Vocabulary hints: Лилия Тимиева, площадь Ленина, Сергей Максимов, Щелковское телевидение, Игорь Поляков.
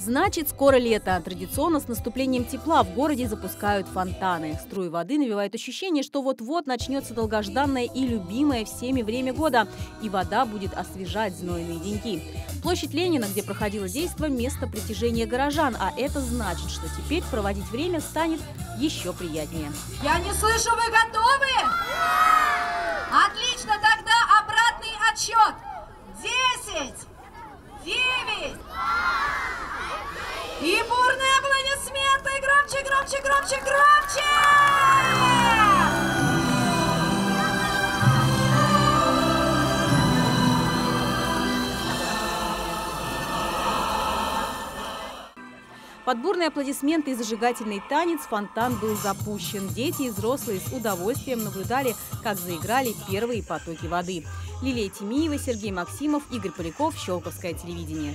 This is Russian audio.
Значит, скоро лето. Традиционно с наступлением тепла в городе запускают фонтаны. Струи воды навевают ощущение, что вот-вот начнется долгожданное и любимое всеми время года. И вода будет освежать знойные деньки. Площадь Ленина, где проходило действие, место притяжения горожан. А это значит, что теперь проводить время станет еще приятнее. Я не слышу, вы готовы? Отлично, тогда обратный отсчет. 10, 9... И бурные аплодисменты! Громче, громче, громче, громче! Под бурные аплодисменты и зажигательный танец фонтан был запущен. Дети и взрослые с удовольствием наблюдали, как заиграли первые потоки воды. Лилия Тимиева, Сергей Максимов, Игорь Поляков, Щелковское телевидение.